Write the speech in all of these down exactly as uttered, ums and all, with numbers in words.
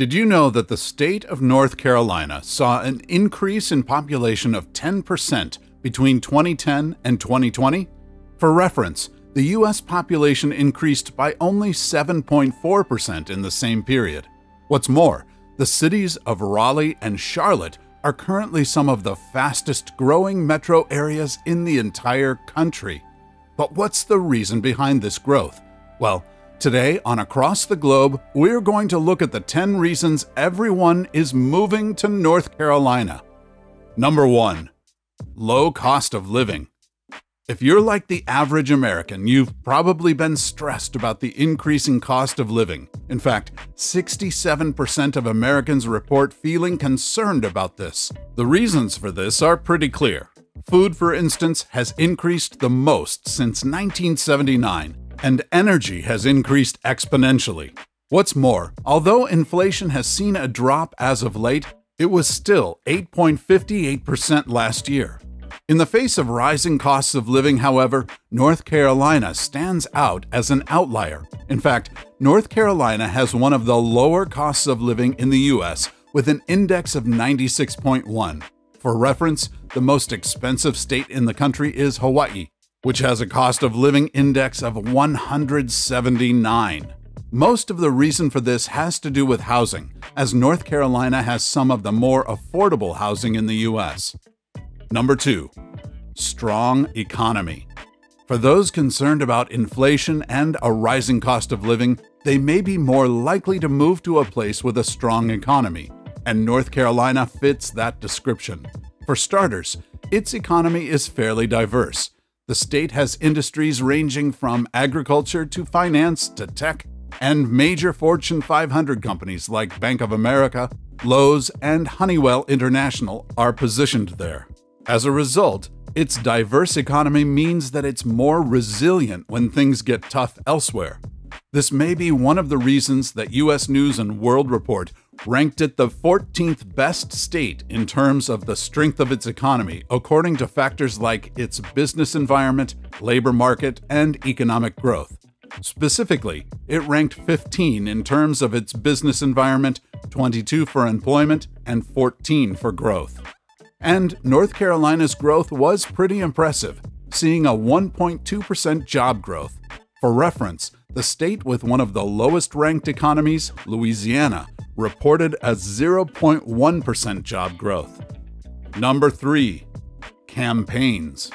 Did you know that the state of North Carolina saw an increase in population of ten percent between twenty ten and twenty twenty? For reference, the U S population increased by only seven point four percent in the same period. What's more, the cities of Raleigh and Charlotte are currently some of the fastest growing metro areas in the entire country. But what's the reason behind this growth? Well, today on Across the Globe, we're going to look at the ten reasons everyone is moving to North Carolina. Number one, low cost of living. If you're like the average American, you've probably been stressed about the increasing cost of living. In fact, sixty-seven percent of Americans report feeling concerned about this. The reasons for this are pretty clear. Food, for instance, has increased the most since nineteen seventy-nine. And energy has increased exponentially. What's more, although inflation has seen a drop as of late, it was still eight point five eight percent last year. In the face of rising costs of living, however, North Carolina stands out as an outlier. In fact, North Carolina has one of the lower costs of living in the U S with an index of ninety-six point one. For reference, the most expensive state in the country is Hawaii, which has a cost of living index of one hundred seventy-nine. Most of the reason for this has to do with housing, as North Carolina has some of the more affordable housing in the U S. Number two, strong economy. For those concerned about inflation and a rising cost of living, they may be more likely to move to a place with a strong economy, and North Carolina fits that description. For starters, its economy is fairly diverse. The state has industries ranging from agriculture to finance to tech, and major Fortune five hundred companies like Bank of America, Lowe's, and Honeywell International are positioned there. As a result, its diverse economy means that it's more resilient when things get tough elsewhere. This may be one of the reasons that U S News and World Report ranked it the fourteenth best state in terms of the strength of its economy, according to factors like its business environment, labor market, and economic growth. Specifically, it ranked fifteen in terms of its business environment, twenty-two for employment, and fourteen for growth. And North Carolina's growth was pretty impressive, seeing a one point two percent job growth. For reference, the state with one of the lowest-ranked economies, Louisiana, reported a zero point one percent job growth. Number three, campaigns.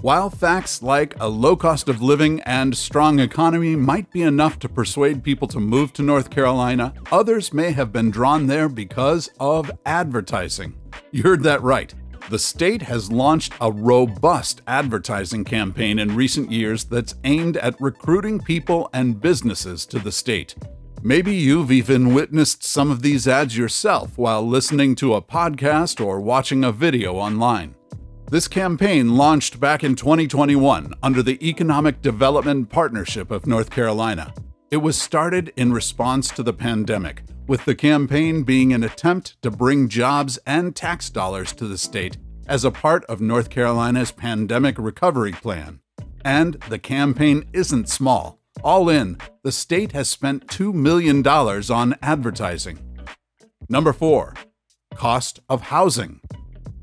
While facts like a low cost of living and strong economy might be enough to persuade people to move to North Carolina, others may have been drawn there because of advertising. You heard that right. The state has launched a robust advertising campaign in recent years that's aimed at recruiting people and businesses to the state. Maybe you've even witnessed some of these ads yourself while listening to a podcast or watching a video online. This campaign launched back in twenty twenty-one under the Economic Development Partnership of North Carolina. It was started in response to the pandemic, with the campaign being an attempt to bring jobs and tax dollars to the state as a part of North Carolina's pandemic recovery plan. And the campaign isn't small. All in, the state has spent two million dollars on advertising. Number four, cost of housing.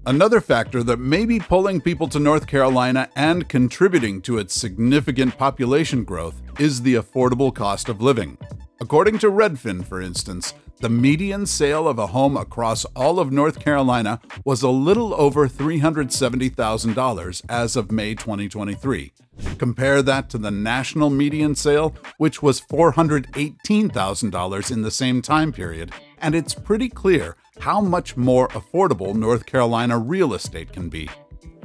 Another factor that may be pulling people to North Carolina and contributing to its significant population growth is the affordable cost of living. According to Redfin, for instance, the median sale of a home across all of North Carolina was a little over three hundred seventy thousand dollars as of May twenty twenty-three. Compare that to the national median sale, which was four hundred eighteen thousand dollars in the same time period, and it's pretty clear how much more affordable North Carolina real estate can be.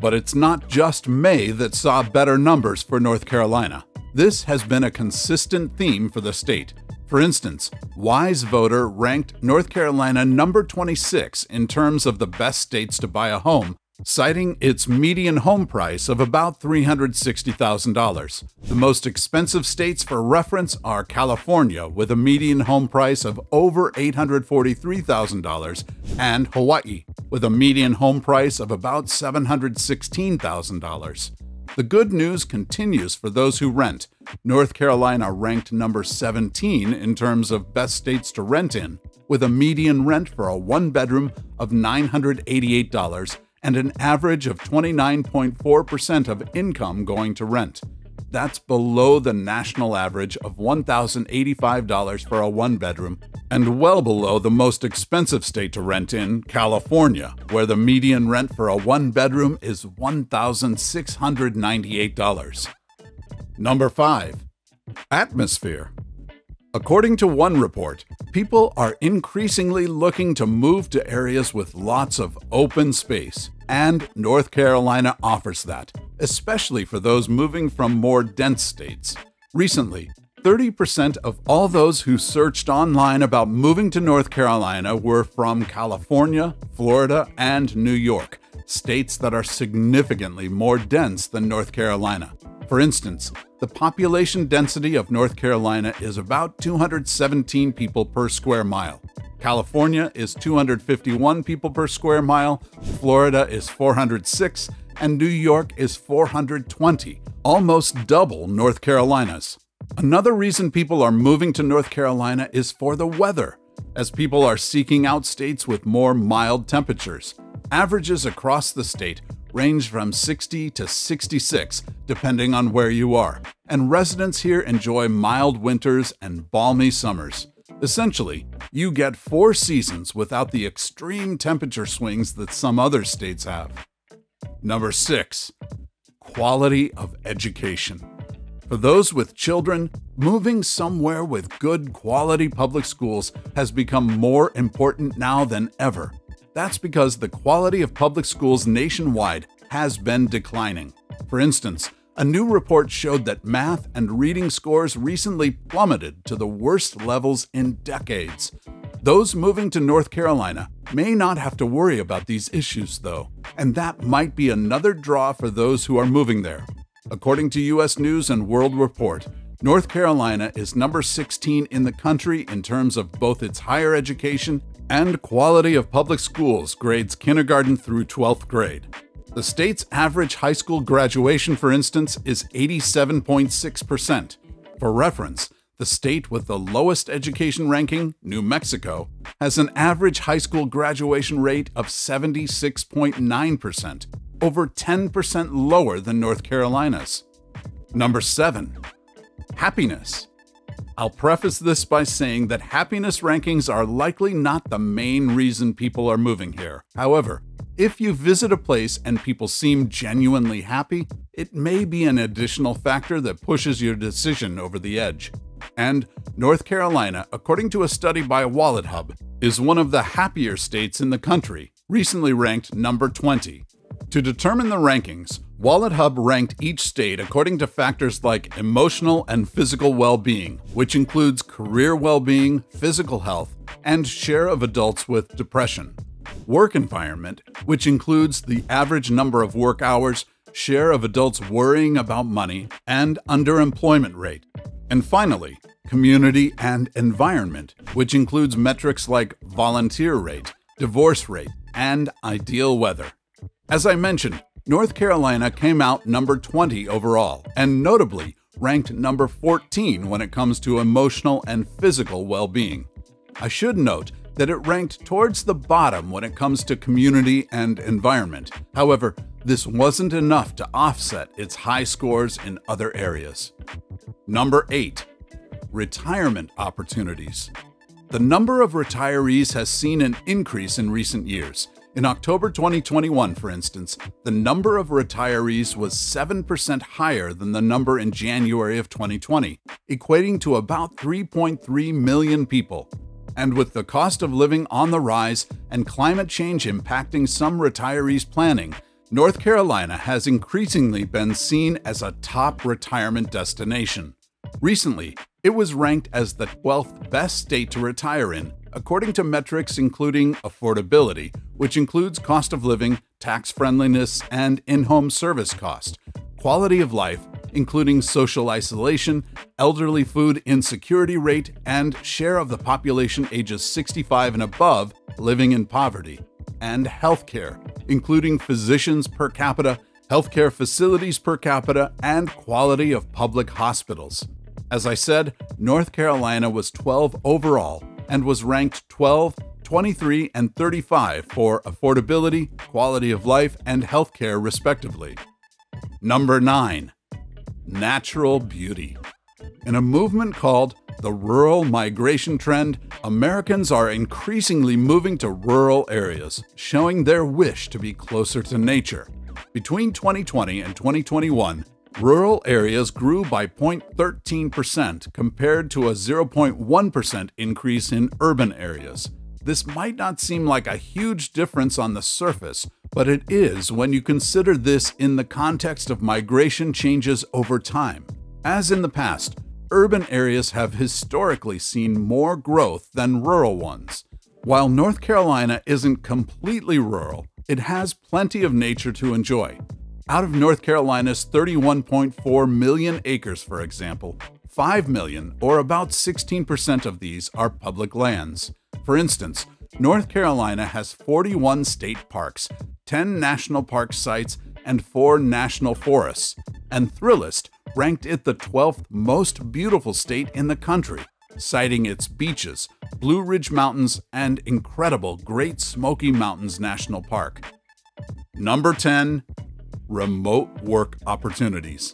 But it's not just May that saw better numbers for North Carolina. This has been a consistent theme for the state. For instance, Wise Voter ranked North Carolina number twenty-six in terms of the best states to buy a home, citing its median home price of about three hundred sixty thousand dollars. The most expensive states for reference are California, with a median home price of over eight hundred forty-three thousand dollars, and Hawaii, with a median home price of about seven hundred sixteen thousand dollars. The good news continues for those who rent. North Carolina ranked number seventeen in terms of best states to rent in, with a median rent for a one-bedroom of nine hundred eighty-eight dollars and an average of twenty-nine point four percent of income going to rent. That's below the national average of one thousand eighty-five dollars for a one-bedroom and well below the most expensive state to rent in, California, where the median rent for a one-bedroom is one thousand six hundred ninety-eight dollars. Number five. Atmosphere. According to one report, people are increasingly looking to move to areas with lots of open space, and North Carolina offers that, especially for those moving from more dense states. Recently, thirty percent of all those who searched online about moving to North Carolina were from California, Florida, and New York, states that are significantly more dense than North Carolina. For instance, the population density of North Carolina is about two hundred seventeen people per square mile. California is two hundred fifty-one people per square mile, Florida is four hundred six, and New York is four hundred twenty, almost double North Carolina's. Another reason people are moving to North Carolina is for the weather, as people are seeking out states with more mild temperatures. Averages across the state range from sixty to sixty-six, depending on where you are, and residents here enjoy mild winters and balmy summers. Essentially, you get four seasons without the extreme temperature swings that some other states have. Number six, quality of education. For those with children, moving somewhere with good quality public schools has become more important now than ever. That's because the quality of public schools nationwide has been declining. For instance, a new report showed that math and reading scores recently plummeted to the worst levels in decades. Those moving to North Carolina may not have to worry about these issues, though, and that might be another draw for those who are moving there. According to U S News and World Report, North Carolina is number sixteen in the country in terms of both its higher education and quality of public schools, grades kindergarten through twelfth grade. The state's average high school graduation, for instance, is eighty-seven point six percent. For reference, the state with the lowest education ranking, New Mexico, has an average high school graduation rate of seventy-six point nine percent, over ten percent lower than North Carolina's. Number seven, happiness. I'll preface this by saying that happiness rankings are likely not the main reason people are moving here. However, if you visit a place and people seem genuinely happy, it may be an additional factor that pushes your decision over the edge. And North Carolina, according to a study by Wallet Hub, is one of the happier states in the country, recently ranked number twenty. To determine the rankings, Wallet Hub ranked each state according to factors like emotional and physical well-being, which includes career well-being, physical health, and share of adults with depression. Work environment, which includes the average number of work hours, share of adults worrying about money, and underemployment rate. And finally, community and environment, which includes metrics like volunteer rate, divorce rate, and ideal weather. As I mentioned, North Carolina came out number twenty overall, and notably ranked number fourteen when it comes to emotional and physical well-being. I should note that it ranked towards the bottom when it comes to community and environment. However, this wasn't enough to offset its high scores in other areas. Number eight, retirement opportunities. The number of retirees has seen an increase in recent years. In October twenty twenty-one, for instance, the number of retirees was seven percent higher than the number in January of twenty twenty, equating to about three point three million people. And with the cost of living on the rise and climate change impacting some retirees' planning, North Carolina has increasingly been seen as a top retirement destination. Recently, it was ranked as the twelfth best state to retire in, according to metrics including affordability, which includes cost of living, tax friendliness, and in-home service cost, quality of life, including social isolation, elderly food insecurity rate, and share of the population ages sixty-five and above living in poverty, and healthcare, including physicians per capita, healthcare facilities per capita, and quality of public hospitals. As I said, North Carolina was twelve overall and was ranked twelve, twenty-three, and thirty-five for affordability, quality of life, and healthcare, respectively. Number nine, natural beauty. In a movement called the Rural Migration Trend, Americans are increasingly moving to rural areas, showing their wish to be closer to nature. Between twenty twenty and twenty twenty-one, rural areas grew by zero point one three percent compared to a zero point one percent increase in urban areas. This might not seem like a huge difference on the surface, but it is when you consider this in the context of migration changes over time. As in the past, urban areas have historically seen more growth than rural ones. While North Carolina isn't completely rural, it has plenty of nature to enjoy. Out of North Carolina's thirty-one point four million acres, for example, five million, or about sixteen percent of these, are public lands. For instance, North Carolina has forty-one state parks, ten national park sites, and four national forests, and Thrillist ranked it the twelfth most beautiful state in the country, citing its beaches, Blue Ridge Mountains, and incredible Great Smoky Mountains National Park. Number ten, remote work opportunities.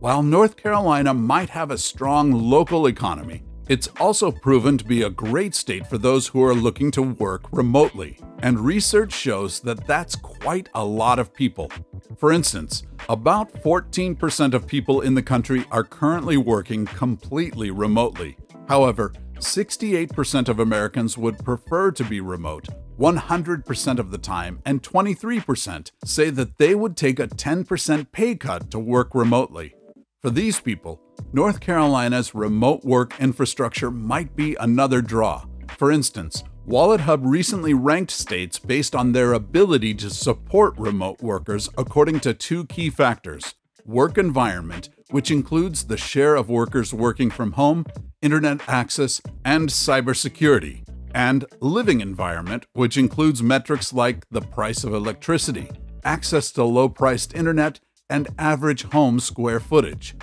While North Carolina might have a strong local economy, it's also proven to be a great state for those who are looking to work remotely, and research shows that that's quite a lot of people. For instance, about fourteen percent of people in the country are currently working completely remotely. However, sixty-eight percent of Americans would prefer to be remote one hundred percent of the time, and twenty-three percent say that they would take a ten percent pay cut to work remotely. For these people, North Carolina's remote work infrastructure might be another draw. For instance, Wallet Hub recently ranked states based on their ability to support remote workers according to two key factors: work environment, which includes the share of workers working from home, internet access, and cybersecurity, and living environment, which includes metrics like the price of electricity, access to low-priced internet, and average home square footage.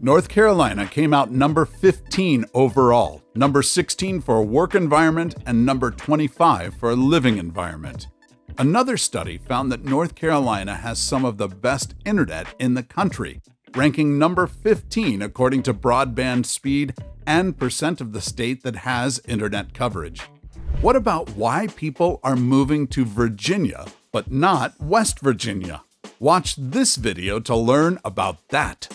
North Carolina came out number fifteen overall, number sixteen for work environment, and number twenty-five for living environment. Another study found that North Carolina has some of the best internet in the country, ranking number fifteen according to broadband speed and percent of the state that has internet coverage. What about why people are moving to Virginia but not West Virginia? Watch this video to learn about that.